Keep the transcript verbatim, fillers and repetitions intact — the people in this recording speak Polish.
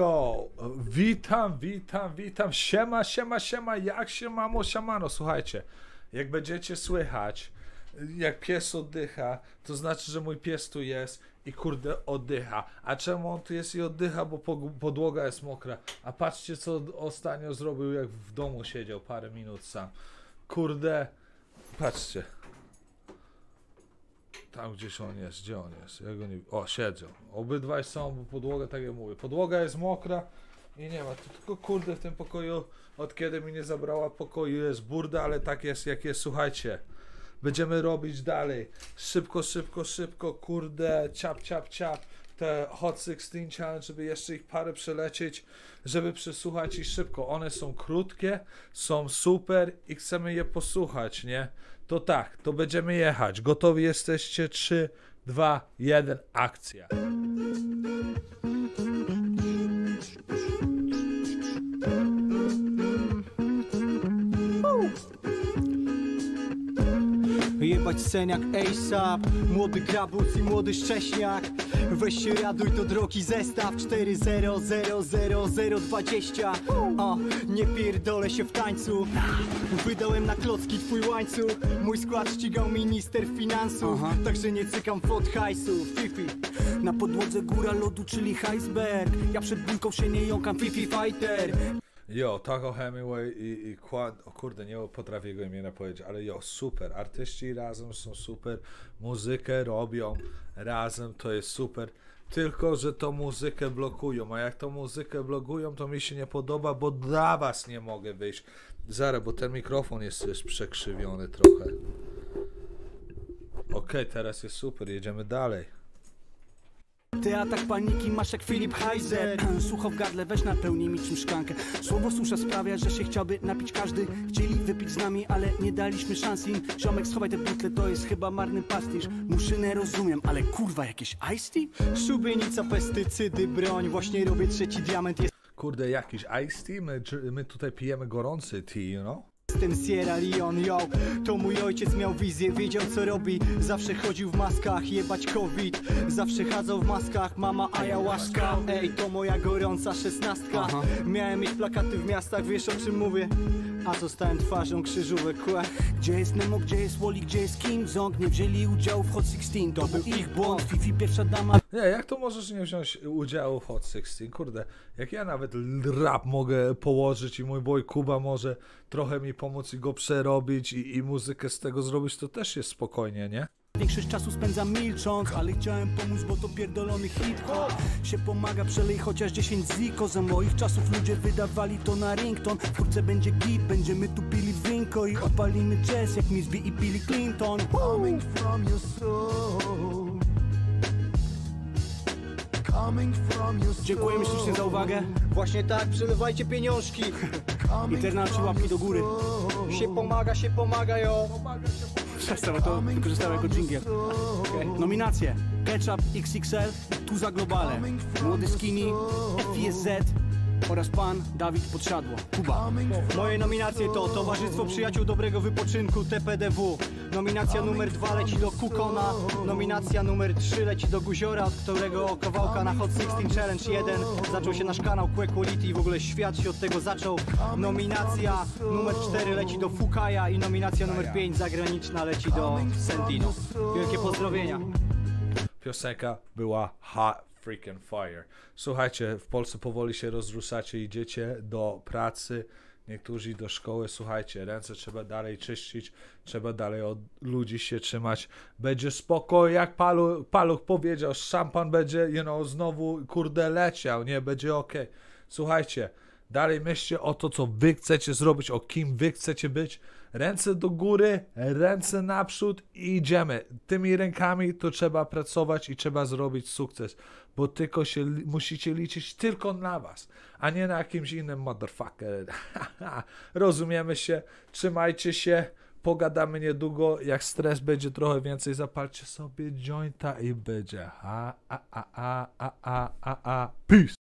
Yo, witam, witam, witam, siema, siema, siema, jak się mamo, siamano, słuchajcie, jak będziecie słychać, jak pies oddycha, to znaczy, że mój pies tu jest i kurde oddycha, a czemu on tu jest i oddycha, bo podłoga jest mokra, a patrzcie co ostatnio zrobił, jak w domu siedział parę minut sam, kurde, patrzcie, tam gdzieś on jest, gdzie on jest, ja go nie... o siedzą, obydwaj są, bo podłoga, tak jak mówię, podłoga jest mokra i nie ma, to tylko kurde w tym pokoju, od kiedy mi nie zabrała pokoju jest burda, ale tak jest jak jest, słuchajcie, będziemy robić dalej, szybko, szybko, szybko, kurde, ciap, ciap, ciap, te Hot szesnaście Challenge, żeby jeszcze ich parę przelecieć, żeby przesłuchać ich szybko, one są krótkie, są super i chcemy je posłuchać, nie? To tak, to będziemy jechać. Gotowi jesteście? trzy, dwa, jeden, akcja. Jebać sen jak ASAP, młody grabus i młody szcześniak. Weź się raduj, to drogi zestaw cztery zero zero zero zero dwadzieścia. O, nie pierdolę się w tańcu. Wydałem na klocki twój łańcuch. Mój skład ścigał minister finansów. Aha. Także nie cykam pod hajsu. Fifi. Na podłodze góra lodu, czyli Heisberg. Ja przed bójką się nie jąkam, Fifi fighter. Jo, tak o Hemingway i, i Quad, o kurde, nie potrafię jego imienia powiedzieć, ale jo, super, artyści razem są super, muzykę robią razem, to jest super, tylko że tą muzykę blokują, a jak tą muzykę blokują, to mi się nie podoba, bo dla was nie mogę wyjść. Zaraz, bo ten mikrofon jest też przekrzywiony trochę. Okej, teraz jest super, jedziemy dalej. Ty atak paniki masz jak Filip Heiser. Sucho w gardle, weź napełnij mi czym szklankę. Słowo susza sprawia, że się chciałby napić każdy. Chcieli wypić z nami, ale nie daliśmy szans im. Ziomek, schowaj te butle, to jest chyba marny pastisz. Muszynę rozumiem, ale kurwa jakieś iced tea? Szubienica, pestycydy, broń. Właśnie robię trzeci diament jest... Kurde, jakiś iced tea? My, my tutaj pijemy gorący tea, you know? Jestem Sierra Leone, yo. To mój ojciec miał wizję, wiedział co robi. Zawsze chodził w maskach, jebać COVID. Zawsze chadzał w maskach, mama ayahuasca. Ej, to moja gorąca szesnastka. Aha. Miałem mieć plakaty w miastach, wiesz o czym mówię? A zostałem twarzą krzyżówek. Gdzie jest Nemo, gdzie jest Wally, gdzie jest Kim Jong? Nie wzięli udziału w Hot szesnaście, to był ich błąd. Fifi pierwsza dama. Nie, jak to możesz nie wziąć udziału w Hot szesnaście? Kurde, jak ja nawet rap mogę położyć i mój boy Kuba może trochę mi pomóc i go przerobić i, i muzykę z tego zrobić, to też jest spokojnie, nie? Większość czasu spędzam milcząc, ale chciałem pomóc, bo to pierdolony hip-hop. Się pomaga, przelej chociaż dziesięć ziko. Za moich czasów ludzie wydawali to na rington. Wkrótce będzie git, będziemy tu pili winko i opalimy jazz jak Misby i Billy Clinton. Coming from your soul. Coming from your soul. Dziękujemy ślicznie za uwagę. Właśnie tak, przelewajcie pieniążki. Internaci łapki do góry. Się pomaga, się pomaga, jo. Przestawa to wykorzystała jako dżingiel. Okay. Nominacje: Ketchup X X L, Tu za globale, Młody Skinny, F I S Z oraz pan Dawid Podszadło, Kuba. Moje nominacje to Towarzystwo Przyjaciół Dobrego Wypoczynku, T P D W. Nominacja numer dwa leci do Kukona. Nominacja numer trzy leci do Guziora, od którego kawałka na Hot szesnaście Challenge jeden zaczął się nasz kanał Quality i w ogóle świat się od tego zaczął. Nominacja numer cztery leci do Fukaya i nominacja numer pięć zagraniczna leci do Sendino. Wielkie pozdrowienia. Piosenka była hot freaking fire. Słuchajcie, w Polsce powoli się rozruszacie, idziecie do pracy, niektórzy do szkoły, słuchajcie, ręce trzeba dalej czyścić, trzeba dalej od ludzi się trzymać, będzie spoko, jak Paluch, Paluch powiedział, szampan będzie, you know, znowu, kurde, leciał, nie, będzie ok. Słuchajcie, dalej myślcie o to, co wy chcecie zrobić, o kim wy chcecie być, ręce do góry, ręce naprzód i idziemy. Tymi rękami to trzeba pracować i trzeba zrobić sukces, bo tylko się musicie liczyć tylko na was, a nie na kimś innym motherfucker. Rozumiemy się, trzymajcie się, pogadamy niedługo, jak stres będzie trochę więcej, zapalcie sobie jointa i będzie ha, a, a, a, a, a, a, a, peace.